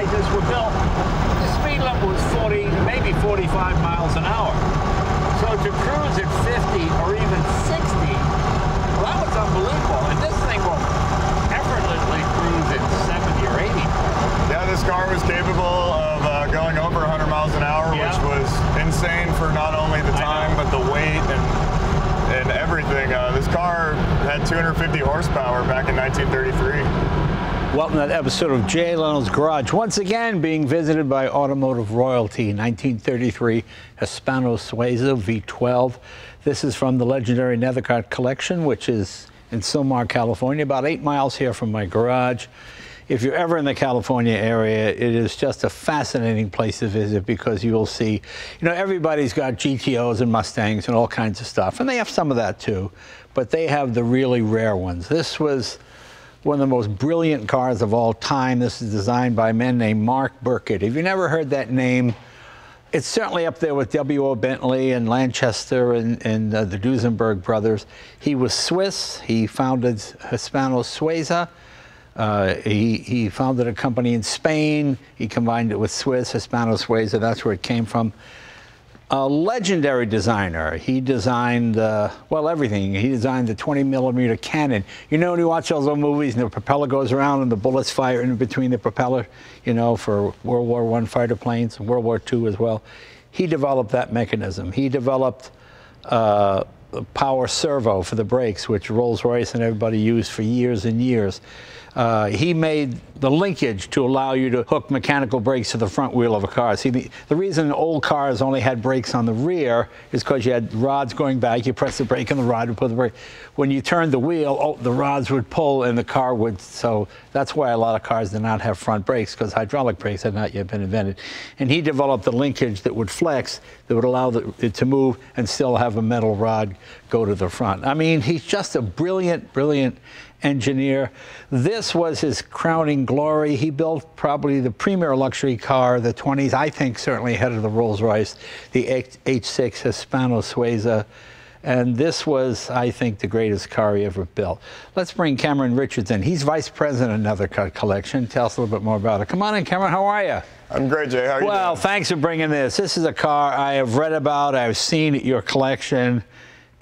Gliders were built, the speed limit was 40, maybe 45 miles an hour. So to cruise at 50 or even 60, well, that was unbelievable. And this thing will effortlessly cruise at 70 or 80. Yeah, this car was capable of going over 100 miles an hour, yeah, which was insane for not only the time, but the weight and everything. This car had 250 horsepower back in 1933. Welcome to that episode of Jay Leno's Garage, once again being visited by automotive royalty. 1933 Hispano-Suiza V12. This is from the legendary Nethercutt Collection, which is in Sylmar, California, about 8 miles here from my garage. If you're ever in the California area, it is just a fascinating place to visit, because you will see, you know, everybody's got GTOs and Mustangs and all kinds of stuff, and they have some of that too, but they have the really rare ones. This was one of the most brilliant cars of all time. This is designed by a man named Mark Burkett. If you never heard that name, it's certainly up there with W.O. Bentley and Lanchester and the Duesenberg brothers. He was Swiss. He founded Hispano-Suiza. He founded a company in Spain. He combined it with Swiss, Hispano-Suiza. That's where it came from. A legendary designer. He designed, well, everything. He designed the 20-millimeter cannon. You know, when you watch all those movies and the propeller goes around and the bullets fire in between the propeller, you know, for World War I fighter planes and World War II as well. He developed that mechanism. He developed a power servo for the brakes, which Rolls-Royce and everybody used for years and years. He made the linkage to allow you to hook mechanical brakes to the front wheel of a car. See, the reason old cars only had brakes on the rear is because you had rods going back. You press the brake and the rod would pull the brake. When you turned the wheel, the rods would pull and the car would. So that's why a lot of cars did not have front brakes, because hydraulic brakes had not yet been invented. And he developed the linkage that would flex, that would allow it to move and still have a metal rod go to the front. I mean, he's just a brilliant, brilliant engineer. This was his crowning glory. He built probably the premier luxury car of the 20s, I think certainly ahead of the Rolls-Royce, the H6 Hispano-Suiza. And this was, I think, the greatest car he ever built. Let's bring Cameron Richards in. He's vice president of Nethercutt Collection. Tell us a little bit more about it. Come on in, Cameron. How are you? I'm great, Jay. How are you doing? Well, thanks for bringing this. This is a car I have read about, I've seen at your collection.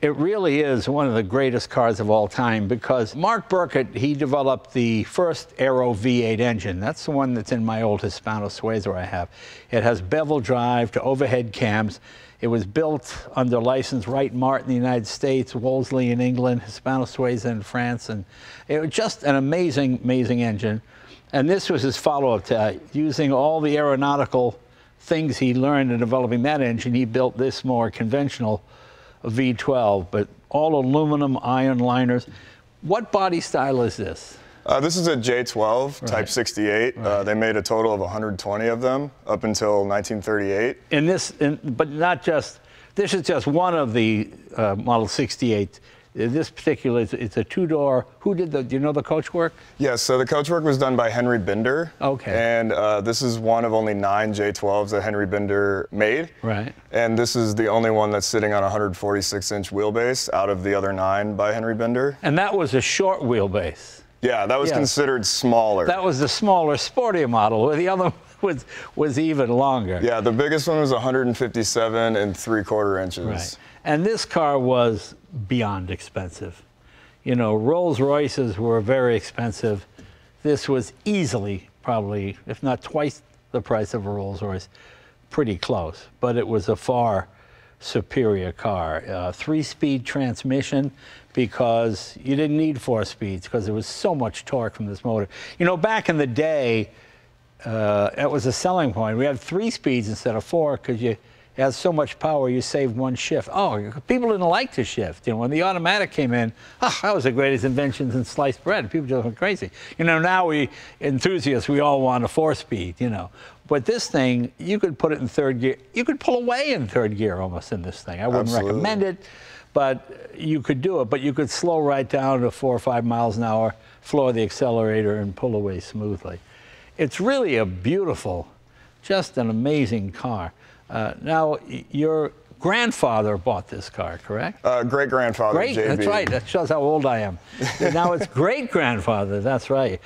It really is one of the greatest cars of all time, because Mark Burkett, he developed the first aero V8 engine. That's the one that's in my old Hispano-Suiza I have. It has bevel drive to overhead cams. It was built under license Wright-Martin in the United States, Wolseley in England, Hispano-Suiza in France, and it was just an amazing, amazing engine. And this was his follow-up to that. Using all the aeronautical things he learned in developing that engine, he built this more conventional V12, but all aluminum iron liners. What body style is this? This is a J12 right. Type 68. Right. They made a total of 120 of them up until 1938. And this, but not just, this is just one of the Model 68. This particular, it's a two-door. Who did the, do you know the coach work? Yes, yeah, so the coach work was done by Henry Binder. Okay. And this is one of only 9 J12s that Henry Binder made. Right. And this is the only one that's sitting on a 146-inch wheelbase out of the other 9 by Henry Binder. And that was a short wheelbase. Yeah, that was considered smaller. That was the smaller, sportier model, where the other was even longer. Yeah, the biggest one was 157 3/4 inches. Right. And this car was beyond expensive. You know, Rolls-Royces were very expensive. This was easily, probably, if not twice the price of a Rolls-Royce, pretty close. But it was a far superior car. 3-speed transmission, because you didn't need 4 speeds, because there was so much torque from this motor. You know, back in the day, it was a selling point. We had 3 speeds instead of 4, because you had so much power, you saved 1 shift. Oh, people didn't like to shift. You know, when the automatic came in, oh, that was the greatest invention since sliced bread. People just went crazy. You know, now we enthusiasts, we all want a 4-speed, you know. But this thing, you could put it in 3rd gear. You could pull away in 3rd gear almost in this thing. I wouldn't recommend it, but you could do it. But you could slow right down to 4 or 5 miles an hour, floor the accelerator, and pull away smoothly. It's really a beautiful, just an amazing car. Now, your grandfather bought this car, correct? Great-grandfather, JB. That's right. That shows how old I am. Now it's great-grandfather, that's right.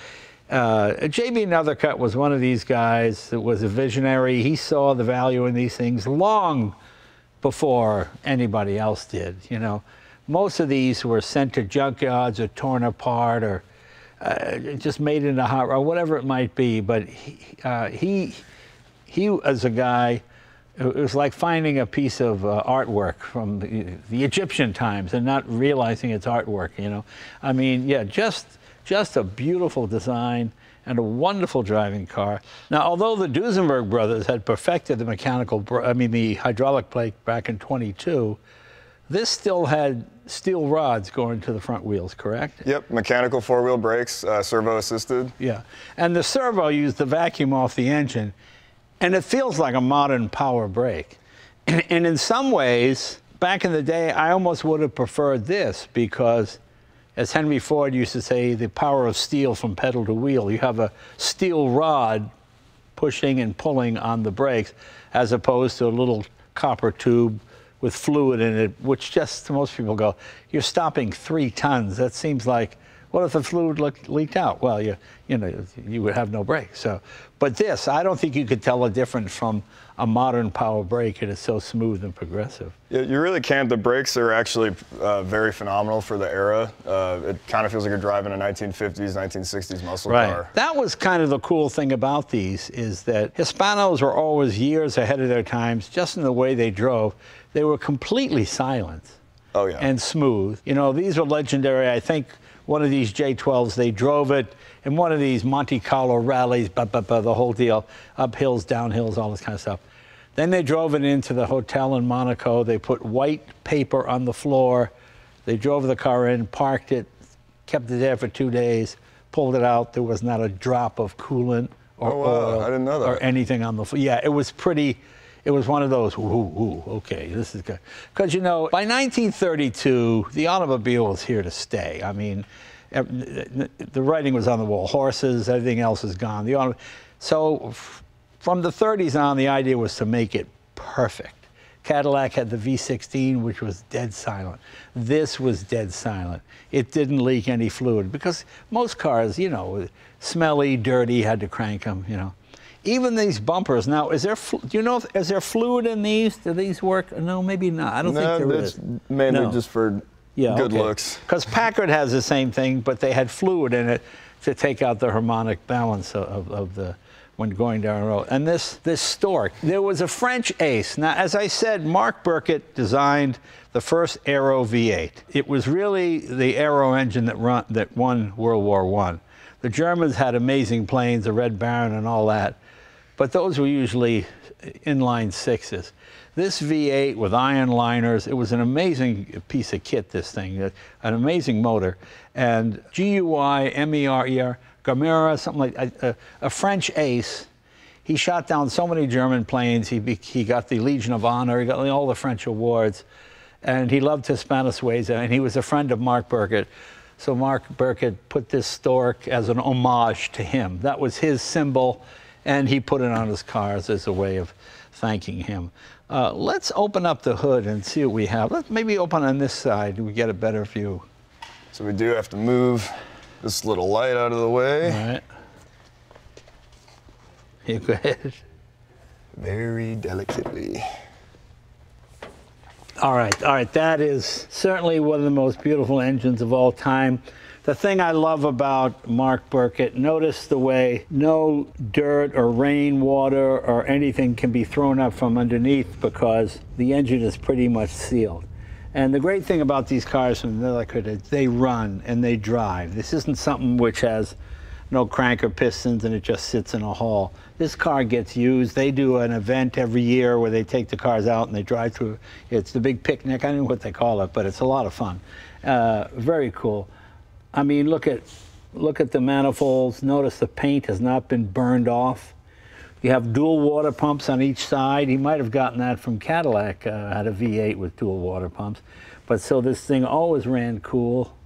J.B. Nethercutt was one of these guys that was a visionary. He saw the value in these things long before anybody else did. You know, most of these were sent to junkyards or torn apart or just made into hot rod, whatever it might be. But he was a guy. It was like finding a piece of artwork from the Egyptian times and not realizing it's artwork, you know. I mean, yeah, just a beautiful design and a wonderful driving car. Now, although the Duesenberg brothers had perfected the hydraulic brake back in 22, this still had steel rods going to the front wheels, correct? Yep, mechanical four-wheel brakes, servo-assisted. Yeah, and the servo used the vacuum off the engine. And it feels like a modern power brake. And in some ways, back in the day, I almost would have preferred this because, as Henry Ford used to say, the power of steel from pedal to wheel. You have a steel rod pushing and pulling on the brakes as opposed to a little copper tube with fluid in it, which just most people go, you're stopping 3 tons. That seems like, what if the fluid leaked out? Well, you would have no brake. So, but this, I don't think you could tell a difference from a modern power brake. It is so smooth and progressive. Yeah, you really can't. The brakes are actually very phenomenal for the era. It kind of feels like you're driving a 1950s, 1960s muscle car. That was kind of the cool thing about these, is that Hispanos were always years ahead of their times, just in the way they drove. They were completely silent. Oh, yeah. And smooth. You know, these were legendary. I think one of these J12s, they drove it in one of these Monte Carlo rallies, the whole deal, up hills, down hills, all this kind of stuff. Then they drove it into the hotel in Monaco. They put white paper on the floor. They drove the car in, parked it, kept it there for 2 days, pulled it out. There was not a drop of coolant or oil. I didn't know that. Or anything on the floor. Yeah, it was pretty. It was one of those, ooh, okay, this is good. Because, you know, by 1932, the automobile was here to stay. I mean, the writing was on the wall. Horses, everything else is gone. So from the 30s on, the idea was to make it perfect. Cadillac had the V16, which was dead silent. This was dead silent. It didn't leak any fluid because most cars, you know, smelly, dirty, had to crank them, you know. Even these bumpers. Now, is there fluid in these? Do these work? No, maybe not. I don't think there is. Mainly just for good looks. Because Packard has the same thing, but they had fluid in it to take out the harmonic balance of the when going down the road. And this stork. There was a French ace. Now, as I said, Mark Burkett designed the first Aero V8. It was really the Aero engine that won World War I. The Germans had amazing planes, the Red Baron and all that. But those were usually inline sixes. This V8 with iron liners, it was an amazing piece of kit, this thing, an amazing motor. And G-U-I-M-E-R-E-R, Guimera, something like a French ace. He shot down so many German planes. He got the Legion of Honor. He got all the French awards. And he loved Hispano-Suiza, and he was a friend of Mark Burkett. So Mark Burkett put this stork as an homage to him. That was his symbol. And he put it on his cars as a way of thanking him. Let's open up the hood and see what we have. Let's maybe open on this side. We get a better view. So we do have to move this little light out of the way. All right. You go ahead. Very delicately. All right. That is certainly one of the most beautiful engines of all time. The thing I love about Mark Burkett, notice the way no dirt or rainwater or anything can be thrown up from underneath because the engine is pretty much sealed. And the great thing about these cars from Nethercutt is they run and they drive. This isn't something which has no crank or pistons and it just sits in a hall. This car gets used. They do an event every year where they take the cars out and they drive through. It's the big picnic. I don't know what they call it, but it's a lot of fun. Very cool. I mean, look at the manifolds. Notice the paint has not been burned off. You have dual water pumps on each side. He might have gotten that from Cadillac, had a V8 with dual water pumps. But so this thing always ran cool.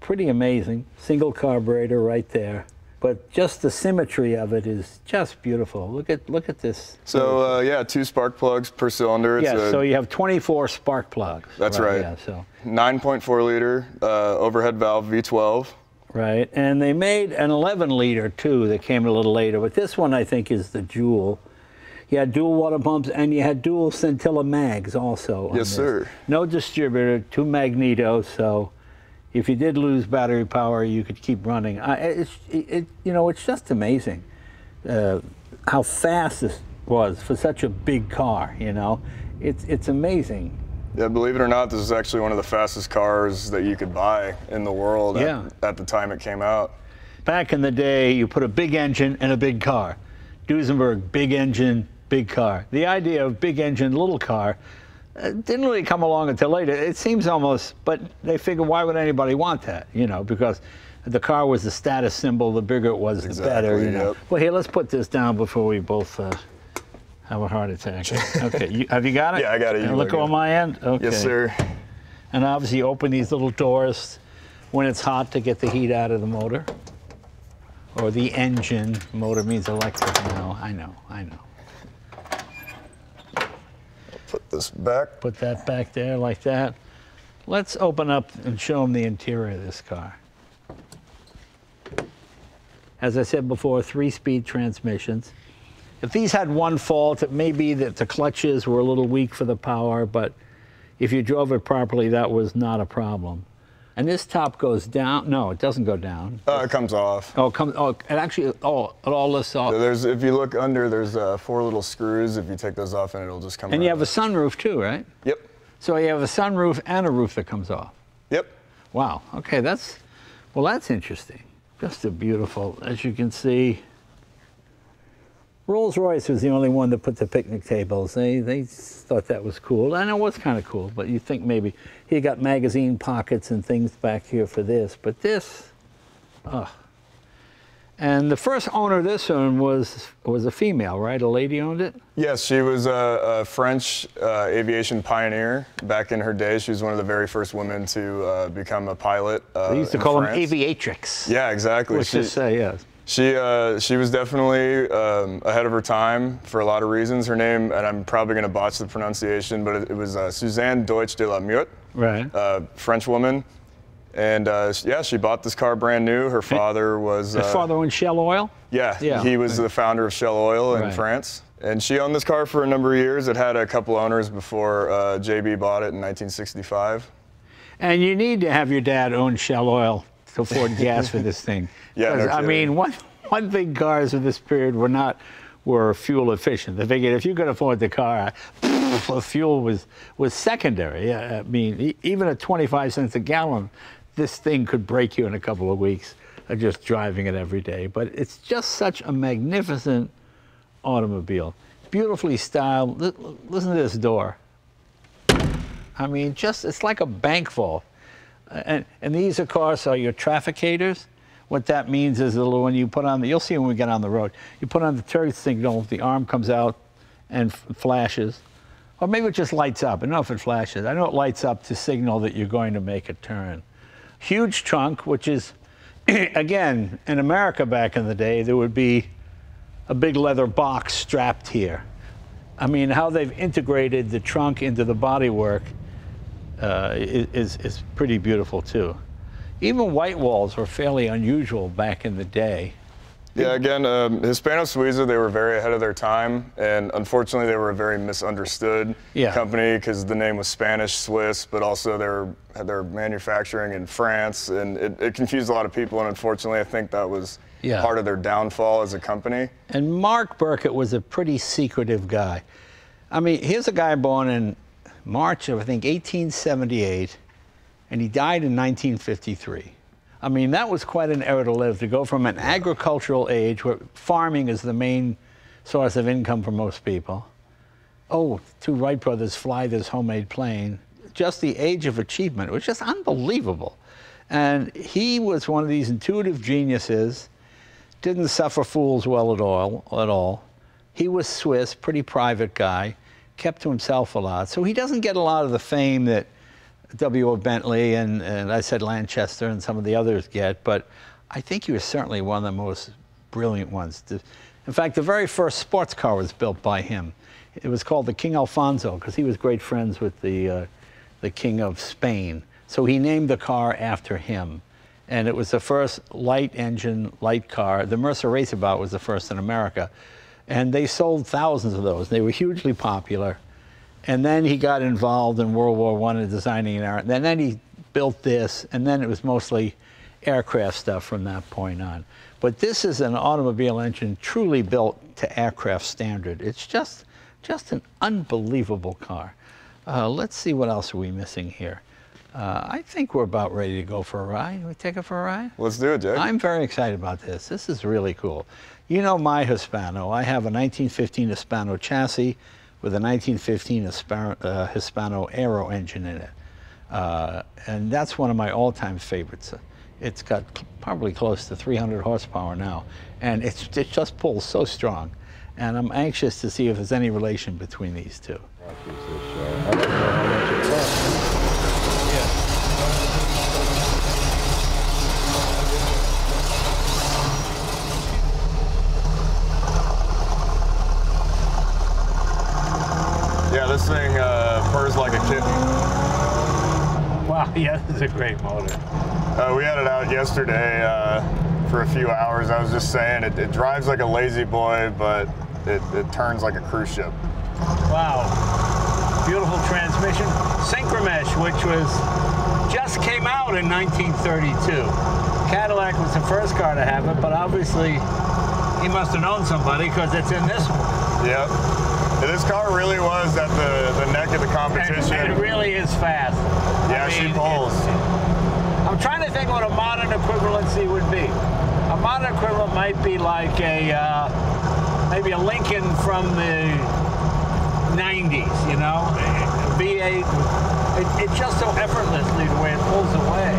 Pretty amazing. Single carburetor right there. But just the symmetry of it is just beautiful. Look at this. So yeah, 2 spark plugs per cylinder. It's so you have 24 spark plugs. That's right. Yeah, so 9.4 liter overhead valve V12. Right, and they made an 11-liter, too, that came a little later, but this one, I think, is the jewel. You had dual water pumps, and you had dual Scintilla mags also. Yes, sir. No distributor, 2 magneto, so if you did lose battery power, you could keep running. You know, it's just amazing how fast this was for such a big car, you know. It's amazing. Yeah, believe it or not, this is actually one of the fastest cars that you could buy in the world at the time it came out. Back in the day, you put a big engine in a big car. Duesenberg, big engine, big car. The idea of big engine, little car didn't really come along until later. It seems almost, but they figured, why would anybody want that? You know, because the car was the status symbol. The bigger it was, exactly, the better. You know? Well, here, let's put this down before we both... have a heart attack. Okay, have you got it? Yeah, I got it. You look on my end? Okay. Yes, sir. And obviously you open these little doors when it's hot to get the heat out of the motor. Or the engine. Motor means electric now. I know. I'll put this back. Put that back there like that. Let's open up and show them the interior of this car. As I said before, 3-speed transmissions. If these had one fault, it may be that the clutches were a little weak for the power, but if you drove it properly, that was not a problem. And this top goes down. No, it doesn't go down. It comes off. Oh, it comes. Oh, it actually. Oh, it all lifts off. So there's, if you look under, there's 4 little screws. If you take those off, and it'll just come. And you have a sunroof too, right? Yep. So you have a sunroof and a roof that comes off. Yep. Wow. Okay, that's, well, that's interesting. Just a beautiful, as you can see. Rolls-Royce was the only one that put the picnic tables. They thought that was cool, and it was kind of cool, but you think maybe he got magazine pockets and things back here for this, but this, And the first owner of this one was a female, right? A lady owned it? Yes, she was a French aviation pioneer back in her day. She was one of the very first women to become a pilot. They used to call them aviatrix. Yeah, exactly. Let's just say, yes. She was definitely ahead of her time for a lot of reasons. Her name, and I'm probably going to botch the pronunciation, but it was Suzanne Deutsch de la Meute, right? French woman. And yeah, she bought this car brand new. Her father was... Her father owned Shell Oil? Yeah, yeah, he was the founder of Shell Oil in France. And she owned this car for a number of years. It had a couple owners before JB bought it in 1965. And you need to have your dad own Shell Oil to afford gas for this thing. Yeah, no, I mean, one thing cars in this period were fuel efficient. They figured if you could afford the car, fuel was secondary. I mean, even at 25 cents a gallon, this thing could break you in a couple of weeks of just driving it every day. But it's just such a magnificent automobile, beautifully styled. Listen to this door. I mean, just it's like a bank vault. And these, of course, are your trafficators. What that means is that when you put on the, you'll see when we get on the road, you put on the turn signal, the arm comes out and flashes. Or maybe it just lights up. I don't know if it flashes. I know it lights up to signal that you're going to make a turn. Huge trunk, which is, again, in America back in the day, there would be a big leather box strapped here. I mean, how they've integrated the trunk into the bodywork is pretty beautiful too. Even white walls were fairly unusual back in the day. Yeah, again, Hispano-Suiza, they were very ahead of their time, and unfortunately they were a very misunderstood company because the name was Spanish, Swiss, but also their manufacturing in France, and it confused a lot of people, and unfortunately I think that was part of their downfall as a company. And Mark Burkett was a pretty secretive guy. I mean, here's a guy born in March of, I think, 1878, and he died in 1953. I mean, that was quite an era to live, to go from an agricultural age where farming is the main source of income for most people. Oh, 2 Wright brothers fly this homemade plane. Just the age of achievement, it was just unbelievable. And he was one of these intuitive geniuses, didn't suffer fools well at all. He was Swiss, pretty private guy, kept to himself a lot. So he doesn't get a lot of the fame that W.O. Bentley and I said Lanchester and some of the others get, but I think he was certainly one of the most brilliant ones. In fact, the very first sports car was built by him. It was called the King Alfonso because he was great friends with the King of Spain. So he named the car after him. and it was the first light engine, light car. The Mercer Raceabout was the first in America, and they sold thousands of those. They were hugely popular. And then he got involved in World War I and designing an aircraft, and then he built this, and then it was mostly aircraft stuff from that point on. But this is an automobile engine truly built to aircraft standard. It's just an unbelievable car. Let's see, what else are we missing here? I think we're about ready to go for a ride. Can we take it for a ride? Let's do it, Jay. I'm very excited about this. This is really cool. You know my Hispano. I have a 1915 Hispano chassis with a 1915 Hispano aero engine in it. And that's one of my all-time favorites. It's got probably close to 300 horsepower now, and it just pulls so strong. And I'm anxious to see if there's any relation between these two. Yeah, this thing purrs like a kitten. Wow, yeah, this is a great motor. We had it out yesterday for a few hours. I was just saying, it drives like a lazy boy, but it turns like a cruise ship. Wow. Beautiful transmission. Synchromesh, which just came out in 1932. Cadillac was the first car to have it, but obviously he must have known somebody, because it's in this one. Yep. And this car really was at the neck of the competition. And it really is fast. Yeah, I mean, she pulls. I'm trying to think what a modern equivalency would be. A modern equivalent might be like a, maybe a Lincoln from the 90s, you know? A V8, it's just so effortlessly the way it pulls away.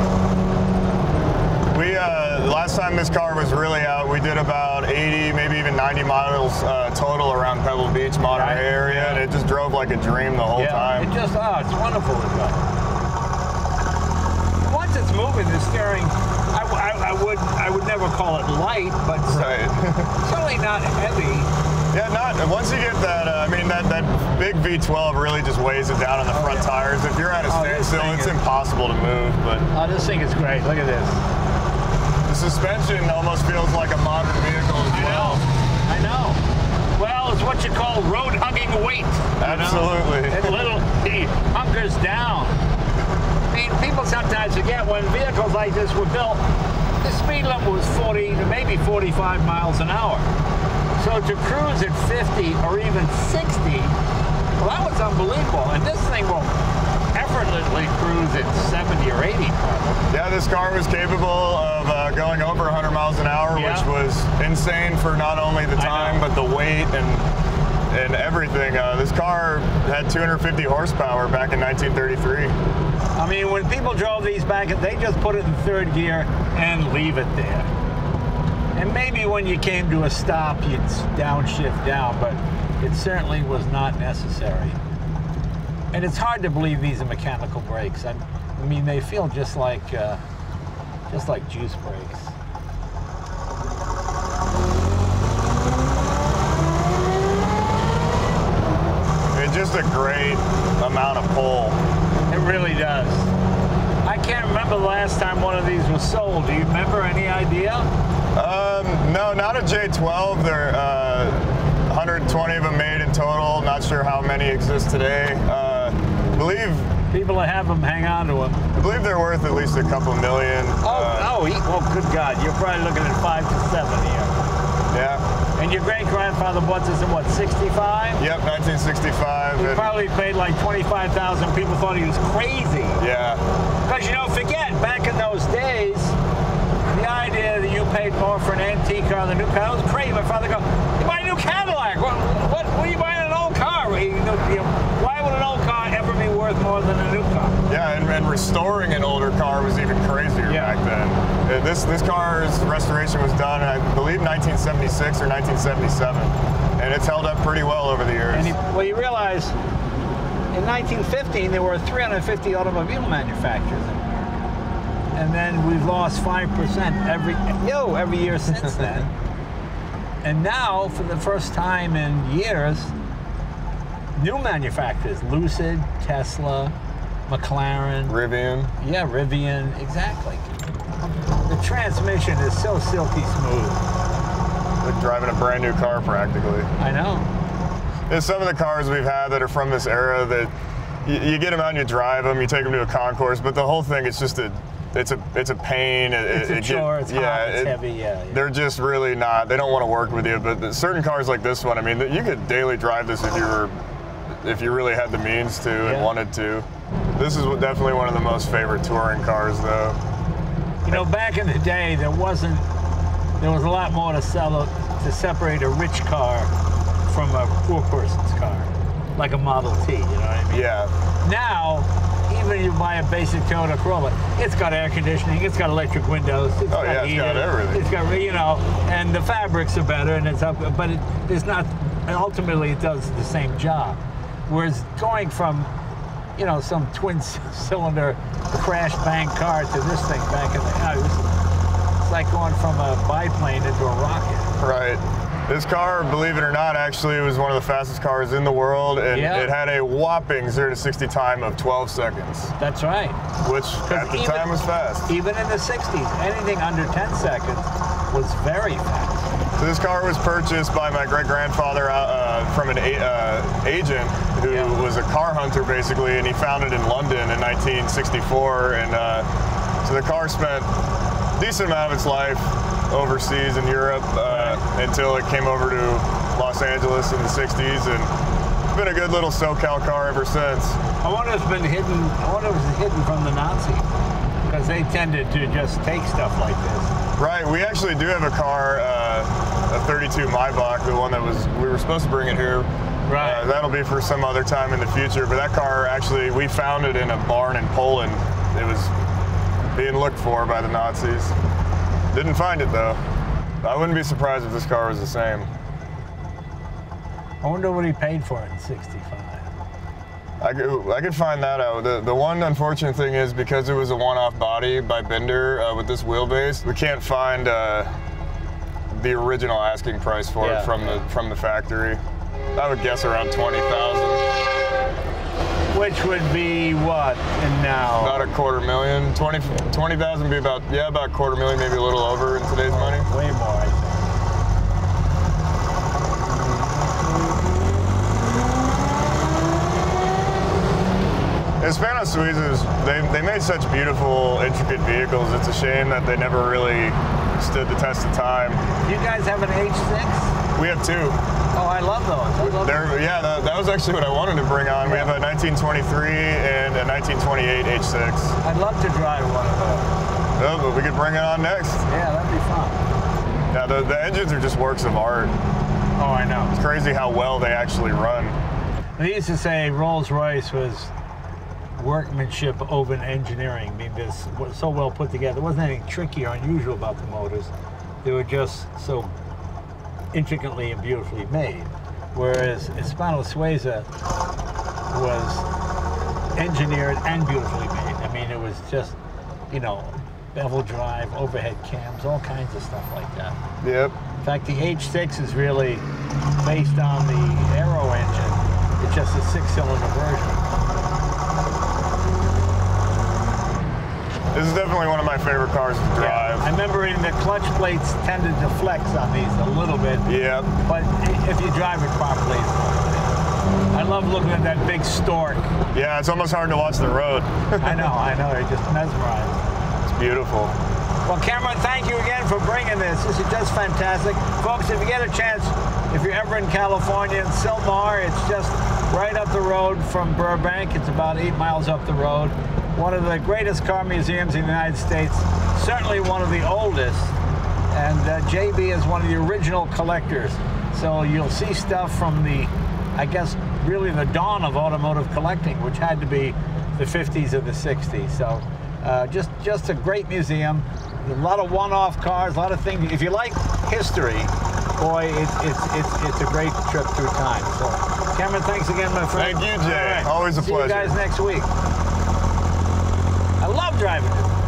We, last time this car was really out, we did about 80, maybe even 90 miles total around Pebble Beach, Monterey area, and it just drove like a dream the whole time. It just, it's wonderful. It's moving, the steering, I would never call it light, but certainly not heavy. Yeah, once you get that, I mean, that big V12 really just weighs it down on the front tires. If you're at a standstill, it's impossible to move. But this thing is great. Look at this. The suspension almost feels like a modern vehicle as well. I know. Well, it's what you call road-hugging weight. Absolutely. You know? It hunkers down. People sometimes forget when vehicles like this were built, the speed limit was 40 to maybe 45 miles an hour. So to cruise at 50 or even 60, well, that was unbelievable. And this thing will effortlessly cruise at 70 or 80. Yeah, this car was capable of going over 100 miles an hour, which was insane for not only the time, but the weight and everything. This car had 250 horsepower back in 1933. I mean, when people drove these back, they just put it in third gear and leave it there. And maybe when you came to a stop, you'd downshift down, but it certainly was not necessary. And it's hard to believe these are mechanical brakes. I mean, they feel just like juice brakes. Just a great amount of pull. It really does. I can't remember the last time one of these was sold. Do you remember, any idea? No, not a J12. There are 120 of them made in total. Not sure how many exist today. Believe people that have them hang on to them. I believe they're worth at least a couple million. Oh, good God. You're probably looking at 5 to 7 here. Yeah. And your great-grandfather bought this in, what, 65? Yep, 1965. He probably paid like $25,000. People thought he was crazy. Yeah. Because, you know, forget, back in those days, the idea that you paid more for an antique car than a new car, that was crazy. My father goes, you buy a new Cadillac. What are you buying an old car? Why would an old car ever be worth more than a new car? Yeah, and restoring an older car was even crazier back then. This car's restoration was done, I believe, 1976 or 1977, and it's held up pretty well over the years. And you realize, in 1915, there were 350 automobile manufacturers, and then we've lost 5% every year since then. And now, for the first time in years, new manufacturers: Lucid, Tesla, McLaren, Rivian. Yeah, Rivian, exactly. The transmission is so silky smooth. Like driving a brand new car practically. I know. There's some of the cars we've had that are from this era that you get them out and you drive them, you take them to a concourse, but the whole thing, it's just a pain. It's a chore, it's hot, it's heavy. They're just really not, they don't want to work with you, but certain cars like this one, I mean, you could daily drive this if you really had the means to and wanted to. This is definitely one of the most favorite touring cars though. You know, back in the day, there was a lot more to separate a rich car from a poor person's car, like a Model T, you know what I mean? Yeah. Now, even if you buy a basic Toyota Corolla, it's got air conditioning, it's got electric windows, it's got heater, it's got everything. It's got, you know, and the fabrics are better, and it's up, but it's not, ultimately it does the same job. Whereas going from, you know, some twin-cylinder crash-bang car to this thing back in the house, it's like going from a biplane into a rocket. Right. This car, believe it or not, actually was one of the fastest cars in the world, and it had a whopping 0-60 time of 12 seconds. That's right. Which at the time was fast. Even in the 60s, anything under 10 seconds was very fast. So this car was purchased by my great-grandfather from an agent who was a car hunter, basically, and he found it in London in 1964. And so the car spent a decent amount of its life overseas in Europe until it came over to Los Angeles in the 60s, and it's been a good little SoCal car ever since. I wonder if it's been hidden. I wonder if it's hidden from the Nazis, because they tended to just take stuff like this. Right. We actually do have a car, a 32 Maybach, the one that we were supposed to bring it here. Right. That'll be for some other time in the future. But that car actually we found it in a barn in Poland. It was being looked for by the Nazis. Didn't find it though. I wouldn't be surprised if this car was the same. I wonder what he paid for it in 65. I could find that out. The one unfortunate thing is because it was a one-off body by Binder with this wheelbase, we can't find the original asking price for it from the factory. I would guess around $20,000. Which would be what? And now about a $250,000. 20,000 would be about $250,000, maybe a little over in today's money. Way more, I think. Hispano-Suizas, they made such beautiful, intricate vehicles. It's a shame that they never really stood the test of time. You guys have an H6? We have two. Oh, I love those. That was actually what I wanted to bring on. We have a 1923 and a 1928 H6. I'd love to drive one of those. Oh, but we could bring it on next. Yeah, that'd be fun. Yeah, the engines are just works of art. Oh, I know. It's crazy how well they actually run. They used to say Rolls-Royce was workmanship over engineering. I mean, this was so well put together. There wasn't anything tricky or unusual about the motors. They were just so intricately and beautifully made, whereas Hispano-Suiza was engineered and beautifully made. I mean, it was just, you know, bevel drive, overhead cams, all kinds of stuff like that. Yep. In fact, the H6 is really based on the aero engine. It's just a 6-cylinder version. This is definitely one of my favorite cars to drive. I remember the clutch plates tended to flex on these a little bit. Yeah. But if you drive it properly, it's fine. I love looking at that big stork. Yeah, it's almost hard to watch the road. I know. You're just mesmerized. It's beautiful. Well, Cameron, thank you again for bringing this. This is just fantastic. Folks, if you get a chance, if you're ever in California, in Sylmar, it's just right up the road from Burbank. It's about 8 miles up the road. One of the greatest car museums in the United States, certainly one of the oldest, and JB is one of the original collectors. So you'll see stuff from the, I guess, really the dawn of automotive collecting, which had to be the 50s or the 60s. So just a great museum, a lot of one-off cars, a lot of things. If you like history, boy, it's a great trip through time. So Cameron, thanks again, my friend. Thank you, Jay. Always a pleasure. See you guys next week. I love driving it.